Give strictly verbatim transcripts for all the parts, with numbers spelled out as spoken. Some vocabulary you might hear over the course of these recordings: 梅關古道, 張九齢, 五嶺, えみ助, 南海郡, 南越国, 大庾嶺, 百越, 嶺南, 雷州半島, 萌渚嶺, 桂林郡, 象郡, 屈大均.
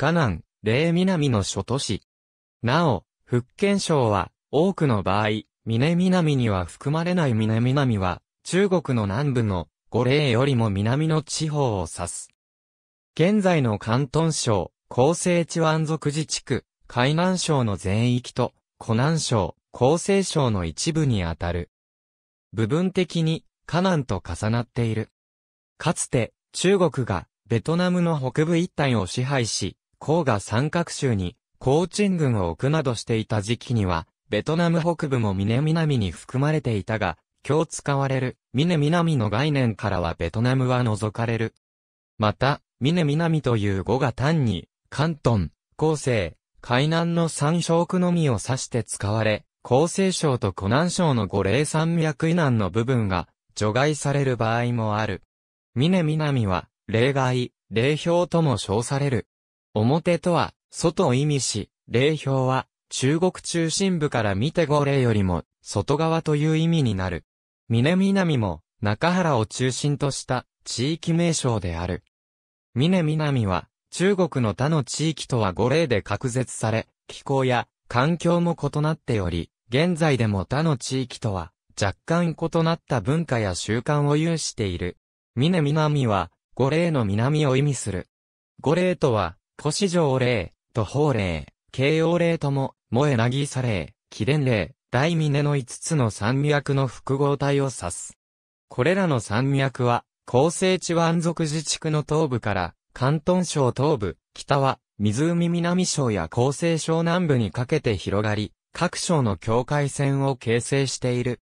河南、嶺南の諸都市。なお、福建省は、多くの場合、嶺南には含まれない嶺南は、中国の南部の五嶺よりも南の地方を指す。現在の広東省、広西チワン族自治区、海南省の全域と、湖南省、広西省の一部にあたる。部分的に、河南と重なっている。かつて、中国が、ベトナムの北部一帯を支配し、黄河三角州に、高鎮軍を置くなどしていた時期には、ベトナム北部も嶺南に含まれていたが、今日使われる、嶺南の概念からはベトナムは除かれる。また、嶺南という語が単に、広東、広西、海南の三省区のみを指して使われ、広西省と湖南省の五嶺山脈以南の部分が、除外される場合もある。嶺南は、嶺外、嶺表とも称される。表とは、外を意味し、嶺表は、中国中心部から見て五嶺よりも、外側という意味になる。嶺南も、中原を中心とした、地域名称である。嶺南は、中国の他の地域とは五嶺で隔絶され、気候や、環境も異なっており、現在でも他の地域とは、若干異なった文化や習慣を有している。嶺南は、五嶺の南を意味する。五嶺とは、古四条嶺、東方嶺、慶応嶺とも、萌渚嶺、貴殿嶺、大峰のいつつの山脈の複合体を指す。これらの山脈は、広西チワン族自治区の東部から、広東省東部、北は、湖南省や広西省南部にかけて広がり、各省の境界線を形成している。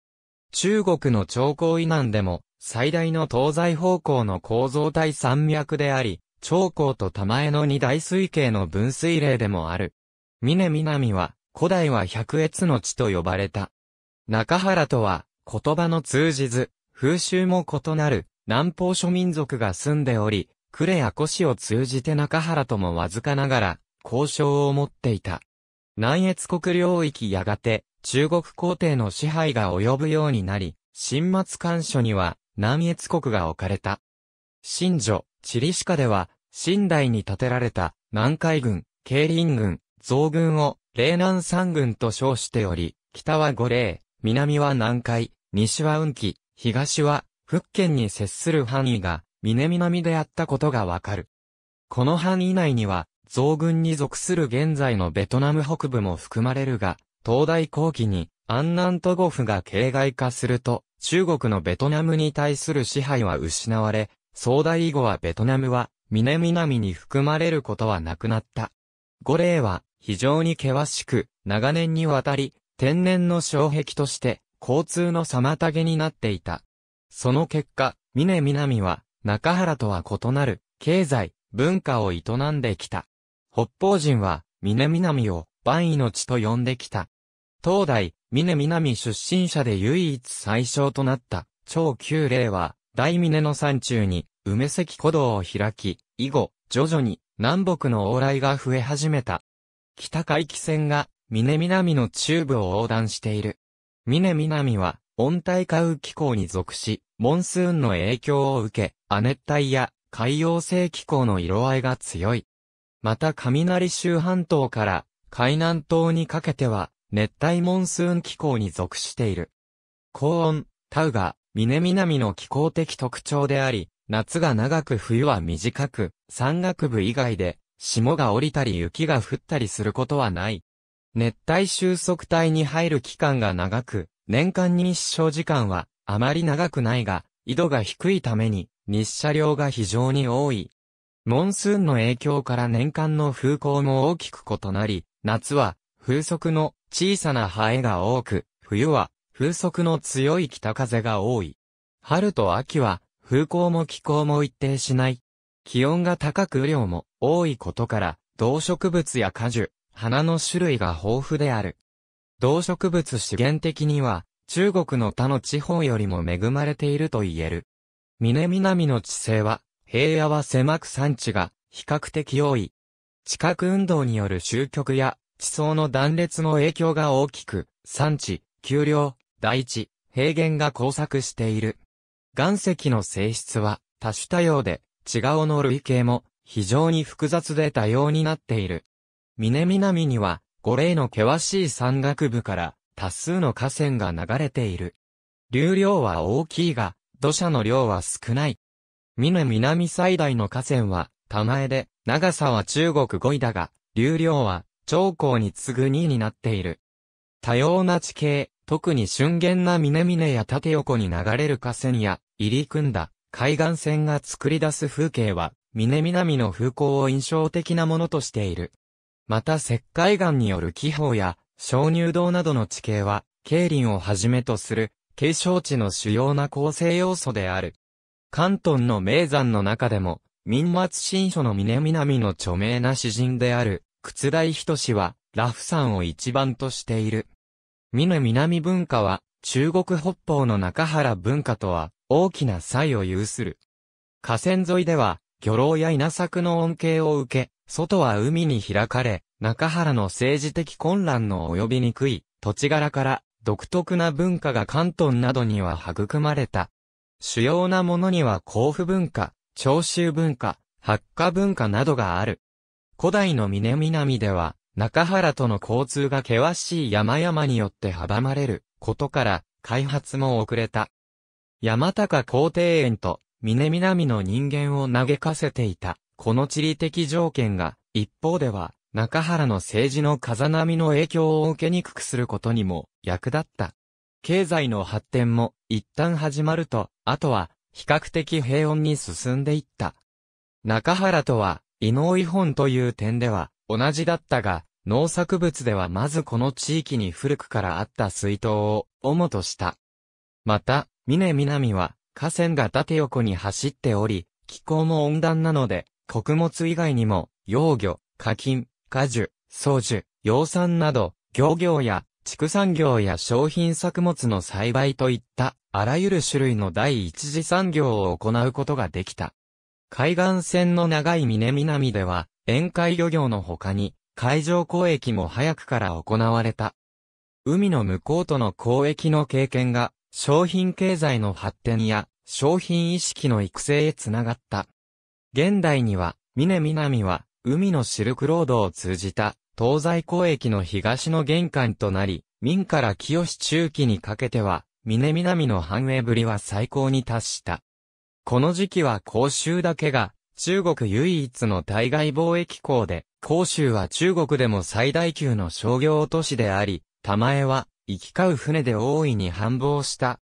中国の長江以南でも、最大の東西方向の構造体山脈であり、長江と玉江の二大水系の分水嶺でもある。嶺南は、古代は百越の地と呼ばれた。中原とは、言葉の通じず、風習も異なる、南方諸民族が住んでおり、呉や古市を通じて中原ともわずかながら、交渉を持っていた。南越国領域やがて、中国皇帝の支配が及ぶようになり、新末漢書には、南越国が置かれた。新序、チリシカでは、清代に建てられた、南海軍、桂林軍、象軍を、嶺南三軍と称しており、北は五嶺、南は南海、西は雲貴、東は、福建に接する範囲が、嶺南であったことがわかる。この範囲内には、象軍に属する現在のベトナム北部も含まれるが、東大後期に、安南と呉府が形骸化すると、中国のベトナムに対する支配は失われ、宋代以後はベトナムは、嶺南に含まれることはなくなった。五嶺は、非常に険しく、長年にわたり、天然の障壁として、交通の妨げになっていた。その結果、嶺南は、中原とは異なる、経済、文化を営んできた。北方人は、嶺南を、万異の地と呼んできた。東大、嶺南出身者で唯一最小となった、長久嶺は、大峰の山中に、梅石古道を開き、以後、徐々に、南北の往来が増え始めた。北回帰線が、嶺南の中部を横断している。嶺南は、温帯下雨気候に属し、モンスーンの影響を受け、亜熱帯や海洋性気候の色合いが強い。また雷州半島から海南島にかけては、熱帯モンスーン気候に属している。高温、タウが、嶺南の気候的特徴であり、夏が長く冬は短く、山岳部以外で、霜が降りたり雪が降ったりすることはない。熱帯収束帯に入る期間が長く、年間日照時間はあまり長くないが、緯度が低いために日射量が非常に多い。モンスーンの影響から年間の風向も大きく異なり、夏は風速の小さなハエが多く、冬は風速の強い北風が多い。春と秋は風向も気候も一定しない。気温が高く雨量も多いことから、動植物や果樹、花の種類が豊富である。動植物資源的には、中国の他の地方よりも恵まれていると言える。嶺南の地勢は、平野は狭く山地が比較的多い。地殻運動による集局や地層の断裂の影響が大きく、山地、丘陵、台地、平原が交錯している。岩石の性質は多種多様で、地顔の類型も非常に複雑で多様になっている。峰南には五嶺の険しい山岳部から多数の河川が流れている。流量は大きいが、土砂の量は少ない。峰南最大の河川は田前で、長さは中国ごいだが、流量は長江に次ぐにいになっている。多様な地形、特に峻厳な峰々や縦横に流れる河川や、入り組んだ海岸線が作り出す風景は、峰南の風光を印象的なものとしている。また石灰岩による気泡や、鍾乳洞などの地形は、桂林をはじめとする、景勝地の主要な構成要素である。広東の名山の中でも、明末新書の峰南の著名な詩人である、沓代等は、裸婦山を一番としている。峰南文化は、中国北方の中原文化とは、大きな差異を有する。河川沿いでは、漁労や稲作の恩恵を受け、外は海に開かれ、中原の政治的混乱の及びにくい、土地柄から、独特な文化が広東などには育まれた。主要なものには甲府文化、長州文化、白家文化などがある。古代の峰南では、中原との交通が険しい山々によって阻まれることから、開発も遅れた。山高高庭園と峰南の人間を嘆かせていた、この地理的条件が、一方では、中原の政治の風波の影響を受けにくくすることにも役立った。経済の発展も一旦始まると、あとは、比較的平穏に進んでいった。中原とは、伊能伊本という点では同じだったが、農作物ではまずこの地域に古くからあった水稲を主とした。また、峰南は河川が縦横に走っており、気候も温暖なので、穀物以外にも、養魚、花金、果樹、草樹、養蚕など、漁業や畜産業や商品作物の栽培といった、あらゆる種類の第一次産業を行うことができた。海岸線の長い峰南では、沿海漁業の他に、海上交易も早くから行われた。海の向こうとの交易の経験が、商品経済の発展や、商品意識の育成へつながった。現代には、峰南は、海のシルクロードを通じた、東西交易の東の玄関となり、明から清中期にかけては、峰南の繁栄ぶりは最高に達した。この時期は広州だけが中国唯一の対外貿易港で、広州は中国でも最大級の商業都市であり、田前は行き交う船で大いに繁忙した。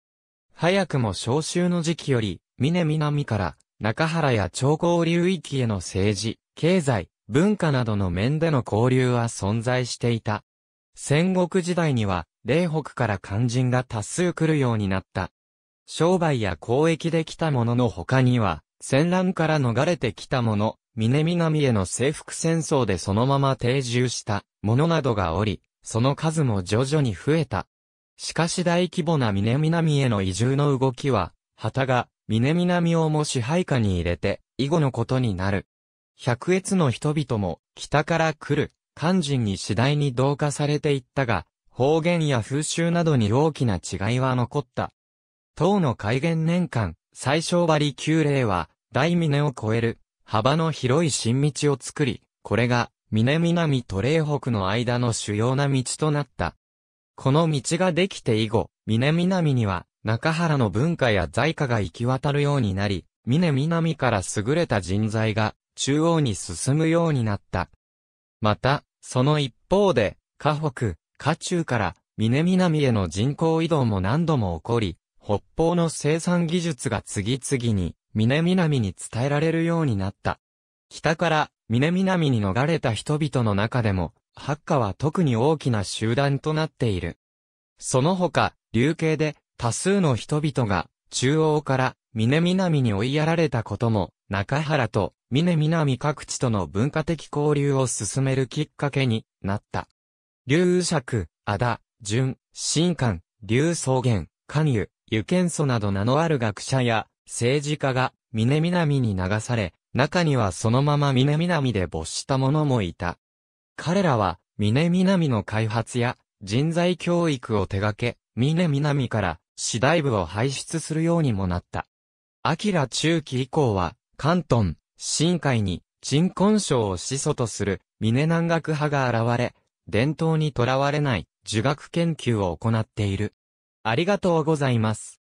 早くも小秋の時期より、峰南から中原や長江流域への政治、経済、文化などの面での交流は存在していた。戦国時代には、嶺北から漢人が多数来るようになった。商売や交易で来た者の他には、戦乱から逃れてきた者、峰南への征服戦争でそのまま定住した者などがおり、その数も徐々に増えた。しかし大規模な峰南への移住の動きは、旗が峰南をも支配下に入れて、以後のことになる。百越の人々も、北から来る漢人に次第に同化されていったが、方言や風習などに大きな違いは残った。唐の開元年間、最小張九嶺は、大峰を越える、幅の広い新道を作り、これが、峰南と嶺北の間の主要な道となった。この道ができて以後、峰南には、中原の文化や財貨が行き渡るようになり、峰南から優れた人材が、中央に進むようになった。また、その一方で、河北、河中から、峰南への人口移動も何度も起こり、北方の生産技術が次々に、峰南に伝えられるようになった。北から、峰南に逃れた人々の中でも、白家は特に大きな集団となっている。その他、流刑で、多数の人々が、中央から、峰南に追いやられたことも、中原と、峰南各地との文化的交流を進めるきっかけになった。劉笏、安田、淳、秦寛、劉宗元、韓愈、湯謙祖など名のある学者や政治家が峰南に流され、中にはそのまま峰南で没した者もいた。彼らは峰南の開発や人材教育を手掛け、峰南から士大夫を輩出するようにもなった。明中期以降は、広東、深海に、鎮魂賞を始祖とする嶺南学派が現れ、伝統にとらわれない儒学研究を行っている。ありがとうございます。